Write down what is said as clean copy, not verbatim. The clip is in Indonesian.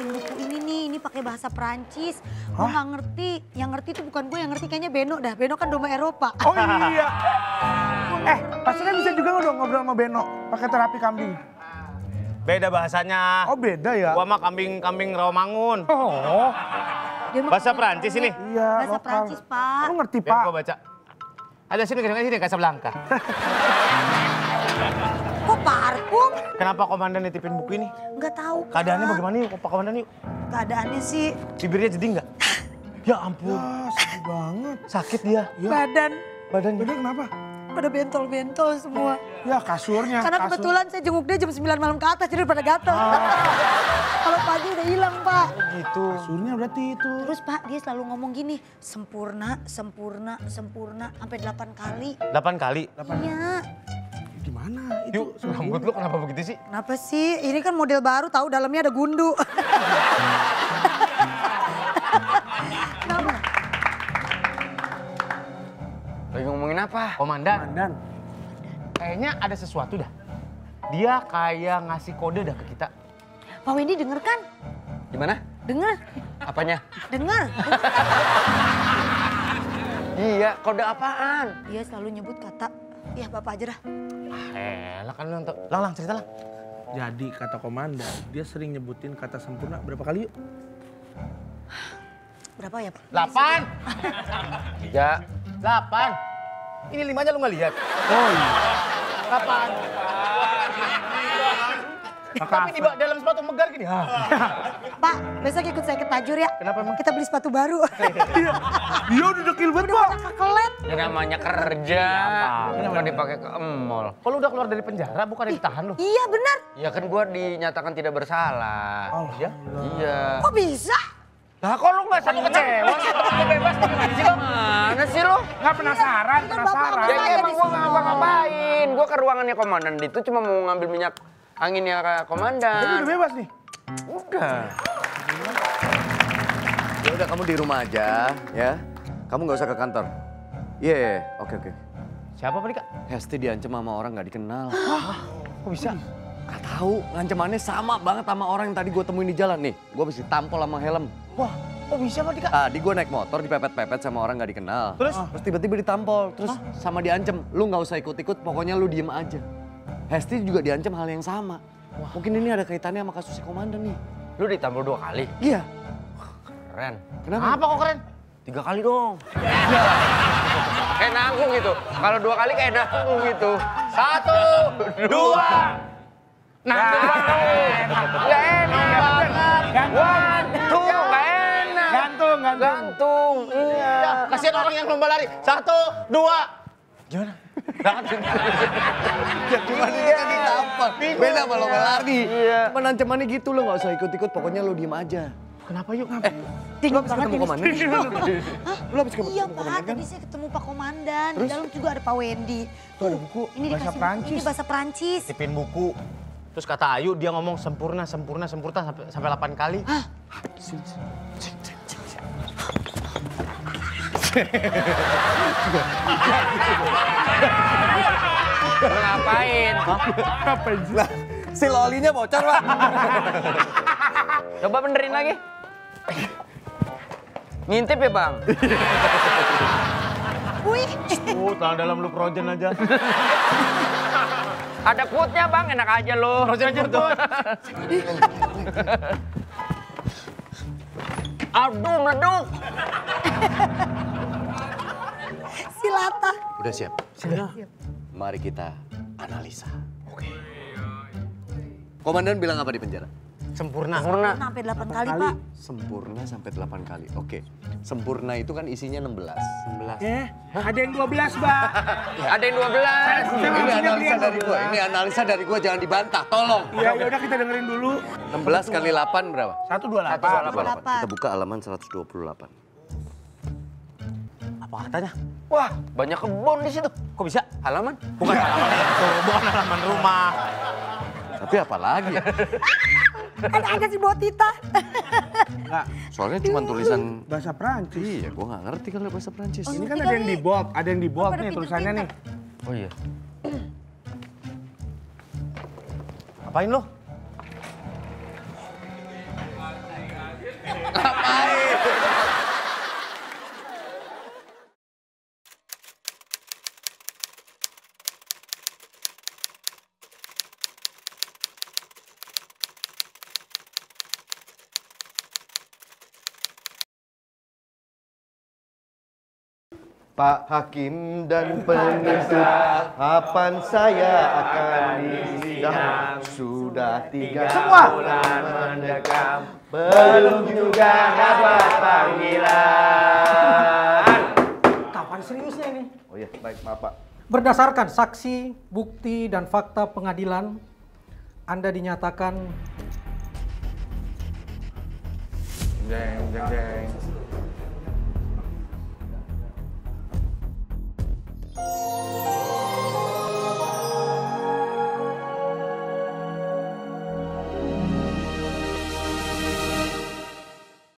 bikin buku ini nih, ini pakai bahasa Perancis. Gue nggak ngerti, yang ngerti itu bukan gue, yang ngerti kayaknya Beno dah. Beno kan domba Eropa. Oh iya. Pastinya bisa juga nggak dong ngobrol sama Beno pakai terapi kambing? Beda bahasanya. Oh beda ya? Gua mah kambing Rawamangun. Oh. Bahasa Perancis ini? Iya, bahasa Perancis, Pak. Lu ngerti, Pak? Biar gua baca. Ada sini Casablanca. Kok Pak Arkung? Kenapa komandan nitipin buku ini? Enggak tahu, Pak. Keadaannya bagaimana yuk, Pak Komandan yuk? Keadaannya sih... Bibirnya jadi enggak? Ya ampun. Ya, sakit banget. Sakit dia. Ya. Badan kenapa? Pada bentol-bentol semua. Ya kasurnya. Karena kebetulan saya jenguk dia jam 9 malam ke atas, jadi pada gatel. Kalau pagi udah hilang, Pak. Gitu. Kasurnya berarti itu. Terus Pak, dia selalu ngomong gini, sempurna, sempurna, sempurna, sampai 8 kali. 8 kali? Iya. Gimana itu? Yuk, rambut lu kenapa begitu sih? Kenapa sih? Ini kan model baru, tahu dalamnya ada gundu. Lagi ngomongin apa? Komandan. Kayaknya ada sesuatu dah. Dia kayak ngasih kode dah ke kita. Pak Wendy denger kan? Gimana? Dengar. Apanya? Dengar. Iya, kode apaan? Dia selalu nyebut kata, ya Bapak aja dah. Elah kan nonton. Lang, cerita lah. Jadi kata komandan, dia sering nyebutin kata sempurna berapa kali yuk? Berapa ya Pak? 8! 8. Ini 5-nya lu nggak lihat. Oh iya. 8. Tapi di dalam sepatu megar gini. Pak, besok ikut saya ke Tajur ya. Kenapa emang? Kita beli sepatu baru. Iya udah dekil banget Pak. Ya namanya kerja. Udah dipakai ke mall. Kalau udah keluar dari penjara bukan ditahan lu. Iya benar. Ya kan gua dinyatakan tidak bersalah. Oh ya? Iya. Kok bisa? Nah kok lu gak selalu kecewa sih, lu bebas gimana sih lo? Mana sih lo? Gak penasaran. Ya emang gue gak ngapa-ngapain. Gue ke ruangannya komandan itu cuma mau ngambil minyak anginnya ke komandan. Jadi udah bebas nih? Udah. Ya udah kamu di rumah aja ya. Kamu gak usah ke kantor. Iya, oke. Siapa Pak Dika? Hesti diancam sama orang gak dikenal. Hah? Kok bisa? Gak tahu, ancamannya sama banget sama orang yang tadi gue temuin di jalan nih. Gue habis ditampol sama helm. Wah, kok bisa Pak Dika? Tadi gue naik motor dipepet-pepet sama orang gak dikenal. Terus tiba-tiba ditampol, terus sama diancem. Lu gak usah ikut-ikut, pokoknya lu diem aja. Hesti juga diancem hal yang sama. Wah. Mungkin ini ada kaitannya sama kasusnya komandan nih. Lu ditampol 2 kali? Iya. Wah, keren. Kenapa? Apa kok keren? 3 kali dong. Kayak nanggung gitu. Kalau 2 kali kayak nanggung gitu. 1, 2. Gantung. Iya. Kasihan orang yang lomba lari. 1, 2. Gimana? Cuman ini kan ditampol. Beda sama lomba lari. Cuman ancamannya gitu lo gak usah ikut-ikut. Pokoknya lo diem aja. Kenapa yuk? Lo habis ketemu komandan? Lo habis ketemu komandan? Iya Pak, tadi saya ketemu Pak Komandan. Di dalam juga ada Pak Wendy. Tuh ada buku bahasa Perancis. Ini bahasa Perancis. Tipin buku. Terus kata Ayu, dia ngomong sempurna sampai 8 kali. Hah? Ngapain? Si lolinya bocor, Pak. Coba benerin lagi. Ngintip ya, Bang? Wih. Tangan dalam lu projen aja. Ada kutnya Bang, enak aja lo. Roger tuh. Aduh, meleduk. Silata. Udah siap? Sudah. Mari kita analisa. Oke. Komandan bilang apa di penjara? Sempurna. Sampai 8 kali, Pak. Sempurna sampai 8 kali. Oke. Sempurna itu kan isinya 16. Ada yang 12, Pak. Ada yang 12. Ini analisa dari gue. Ini analisa dari gue, jangan dibantah. Tolong. Ya udah kita dengerin dulu. 16 kali 8 berapa? 128. Kita buka halaman 128. Apa katanya? Wah, banyak kebun di situ. Kok bisa? Halaman? Bukan halaman. Bukan halaman rumah. Tapi apa lagi? Ada si Botita. Enggak, soalnya cuma tulisan bahasa Perancis. Iya, gue nggak ngerti kalau bahasa Perancis. Ini kan ada yang di bold, nih tulisannya nih. Oh iya. Apain lo? ngapain? Pak Hakim dan penuntut, kapan saya akan disidang? Sudah 3 bulan mendekam, belum juga dapat panggilan. Kapan seriusnya ini? Oh iya, baik, maaf Pak. Berdasarkan saksi, bukti, dan fakta pengadilan, Anda dinyatakan... Jeng, jeng, jeng.